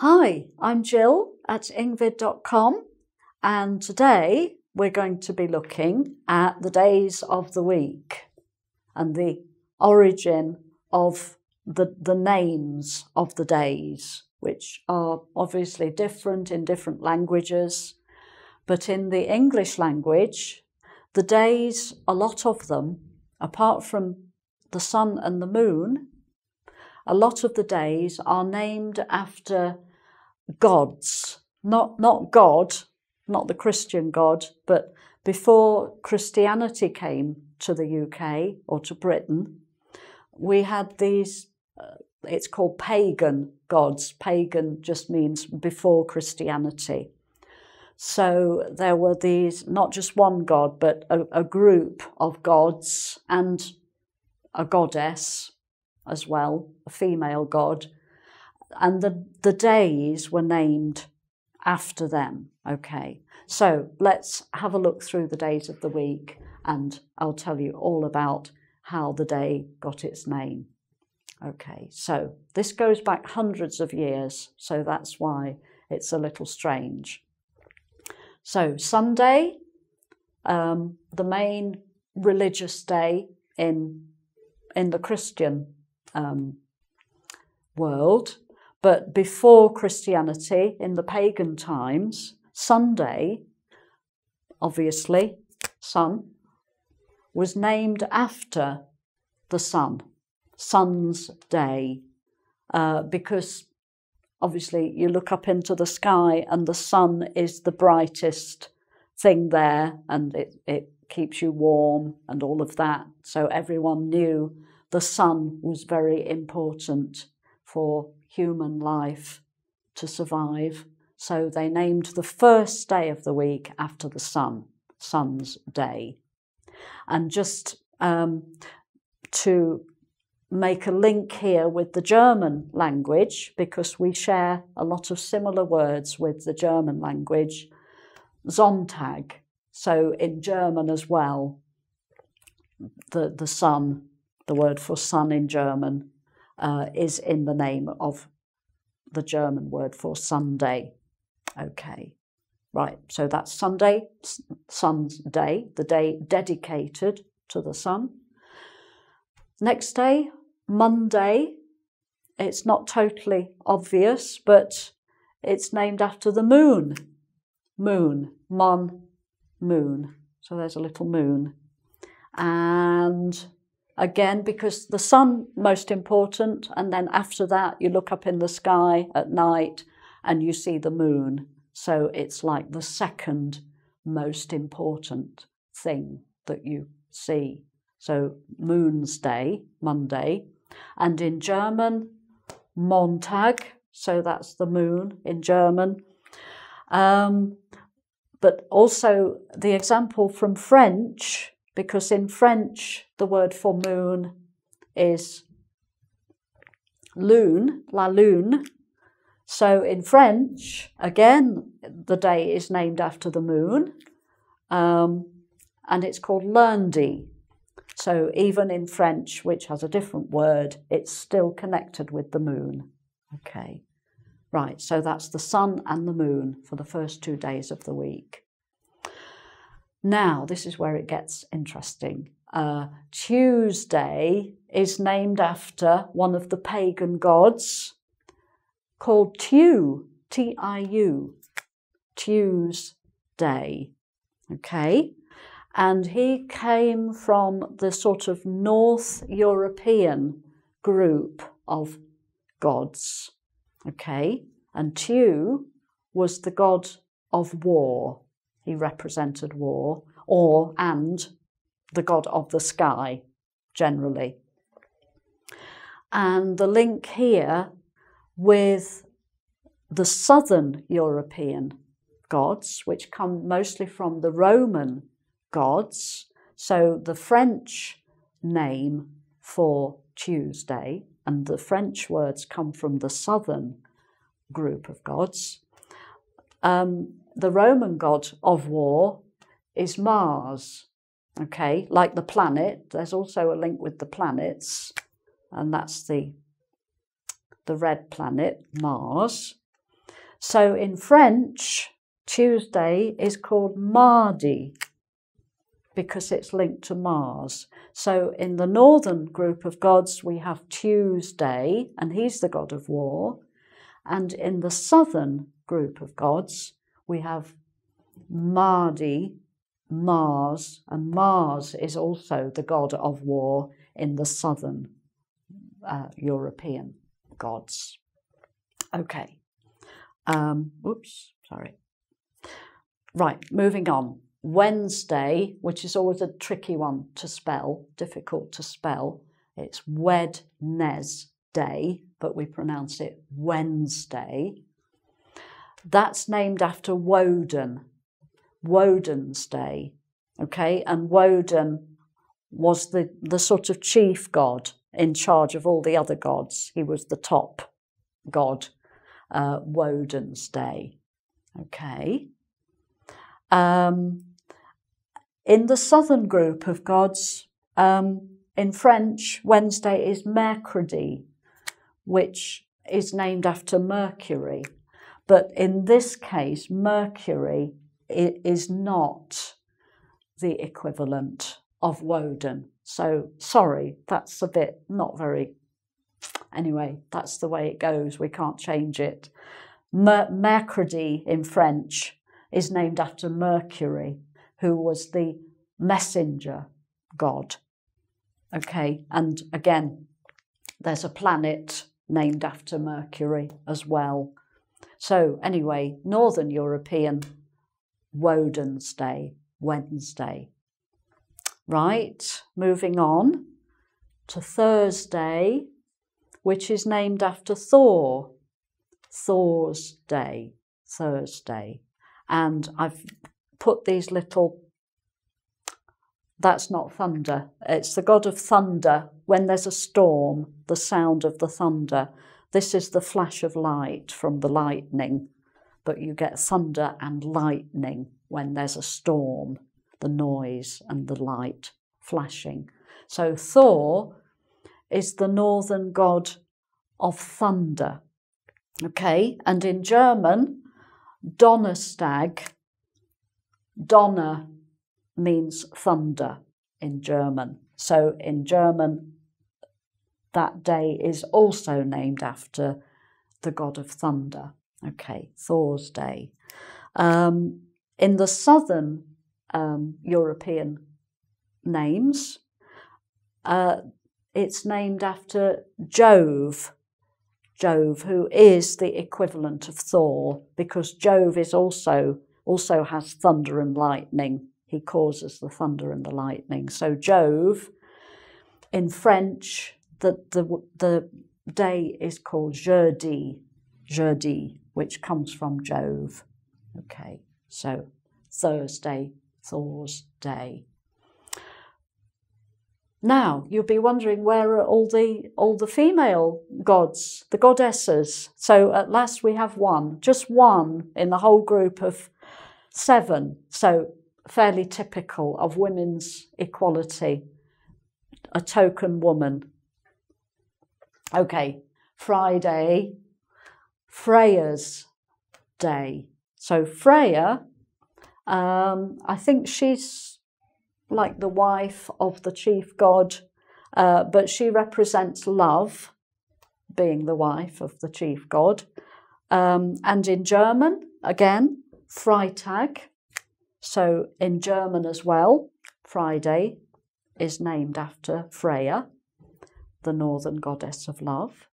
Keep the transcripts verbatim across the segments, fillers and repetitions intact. Hi, I'm Gill at engvid dot com, and today we're going to be looking at the days of the week and the origin of the, the names of the days, which are obviously different in different languages. But in the English language, the days, a lot of them, apart from the sun and the moon, a lot of the days are named after gods, not, not God, not the Christian God, but before Christianity came to the U K or to Britain, we had these, uh, it's called pagan gods. Pagan just means before Christianity. So there were these, not just one god, but a, a group of gods and a goddess as well, a female god. And the, the days were named after them. Okay, so let's have a look through the days of the week and I'll tell you all about how the day got its name. Okay, so this goes back hundreds of years, so that's why it's a little strange. So Sunday, um, the main religious day in, in the Christian um, world, but before Christianity, in the pagan times, Sunday, obviously, sun, was named after the sun, sun's day, uh, because obviously you look up into the sky and the sun is the brightest thing there and it, it keeps you warm and all of that. So everyone knew the sun was very important for human life to survive. So they named the first day of the week after the sun, Sun's Day. And just um, to make a link here with the German language, because we share a lot of similar words with the German language, Sonntag. So in German as well, the, the sun, the word for sun in German, Uh, is in the name of the German word for Sunday. Okay, right, so that's Sunday, Sun's Day, the day dedicated to the sun. Next day, Monday. It's not totally obvious, but it's named after the moon. Moon, mon, moon. So there's a little moon. And again, because the sun, most important, and then after that you look up in the sky at night and you see the moon. So it's like the second most important thing that you see. So Moon's Day, Monday, and in German, Montag, so that's the moon in German. Um, but also the example from French, because in French, the word for moon is lune, la lune. So in French, again, the day is named after the moon, um, and it's called lundi. So even in French, which has a different word, it's still connected with the moon. Okay, right, so that's the sun and the moon for the first two days of the week. Now, this is where it gets interesting. Uh, Tuesday is named after one of the pagan gods called Tiu, T I U, Tuesday, okay? And he came from the sort of North European group of gods, okay? And Tiu was the god of war. He represented war, or and the god of the sky, generally. And the link here with the southern European gods, which come mostly from the Roman gods, so the French name for Tuesday, and the French words come from the southern group of gods. Um, The Roman god of war is Mars, okay, like the planet. There's also a link with the planets, and that's the, the red planet, Mars. So in French, Tuesday is called Mardi because it's linked to Mars. So in the northern group of gods, we have Tuesday, and he's the god of war. And in the southern group of gods, we have Mardi, Mars, and Mars is also the god of war in the southern uh, European gods. Okay. Um, oops, sorry. Right, moving on. Wednesday, which is always a tricky one to spell, difficult to spell. It's Wednesday, but we pronounce it Wednesday. That's named after Woden, Woden's Day, okay? And Woden was the, the sort of chief god in charge of all the other gods. He was the top god, uh, Woden's Day, okay? Um, in the southern group of gods, um, in French, Wednesday is mercredi, which is named after Mercury. But in this case, Mercury is not the equivalent of Woden. So, sorry, that's a bit not very... Anyway, that's the way it goes. We can't change it. Mer mercredi in French is named after Mercury, who was the messenger god. Okay, and again, there's a planet named after Mercury as well. So anyway, Northern European, Woden's Day, Wednesday. Right, moving on to Thursday, which is named after Thor, Thor's Day, Thursday. And I've put these little, that's not thunder, it's the god of thunder. When there's a storm, the sound of the thunder. This is the flash of light from the lightning, but you get thunder and lightning when there's a storm, the noise and the light flashing. So Thor is the northern god of thunder, okay? And in German, Donnerstag, Donner means thunder in German. So in German, that day is also named after the god of thunder. Okay, Thor's Day. Um, in the southern um, European names, uh, it's named after Jove, Jove, who is the equivalent of Thor, because Jove is also, also has thunder and lightning. He causes the thunder and the lightning. So Jove, in French, The, the, the day is called jeudi, jeudi, which comes from Jove. Okay, so Thursday, Thor's Day. Now, you'll be wondering, where are all the, all the female gods, the goddesses? So at last we have one, just one in the whole group of seven. So fairly typical of women's equality, a token woman. Okay, Friday, Freya's Day. So Freya, um, I think she's like the wife of the chief god, uh, but she represents love, being the wife of the chief god. Um, and in German, again, Freitag. So in German as well, Friday is named after Freya, the northern goddess of love.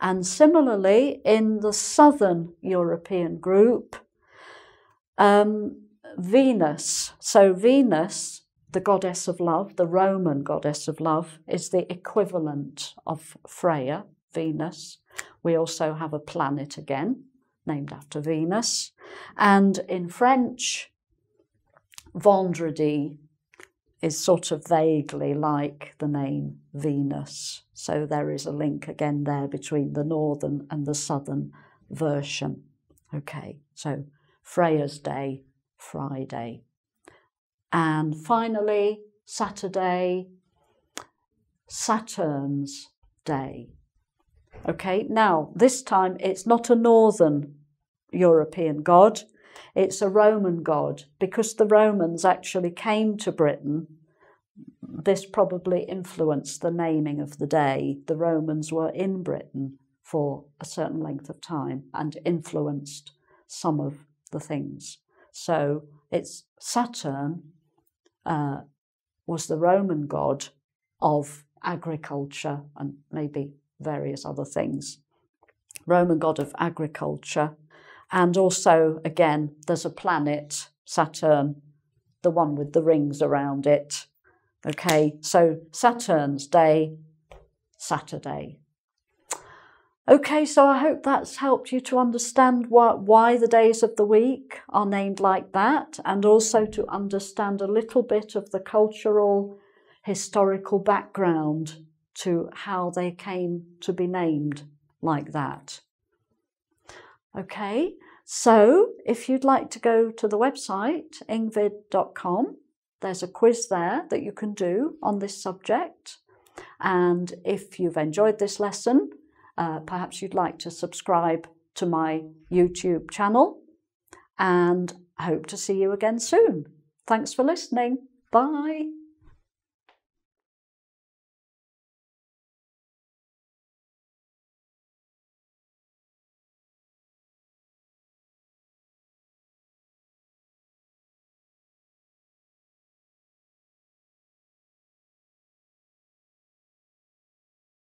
And similarly, in the southern European group, um, Venus. So Venus, the goddess of love, the Roman goddess of love, is the equivalent of Freya, Venus. We also have a planet again, named after Venus. And in French, Vendredi is sort of vaguely like the name Venus. So there is a link again there between the northern and the southern version. Okay, so Freya's Day, Friday. And finally, Saturday, Saturn's Day. Okay, now this time it's not a northern European god. It's a Roman god. Because the Romans actually came to Britain, this probably influenced the naming of the day. The Romans were in Britain for a certain length of time and influenced some of the things. So it's Saturn uh, was the Roman god of agriculture and maybe various other things. Roman god of agriculture. And also, again, there's a planet, Saturn, the one with the rings around it. Okay, so Saturn's day, Saturday. Okay, so I hope that's helped you to understand why, why the days of the week are named like that, and also to understand a little bit of the cultural, historical background to how they came to be named like that. Okay, so if you'd like to go to the website, engvid dot com, there's a quiz there that you can do on this subject. And if you've enjoyed this lesson, uh, perhaps you'd like to subscribe to my YouTube channel, and hope to see you again soon. Thanks for listening. Bye.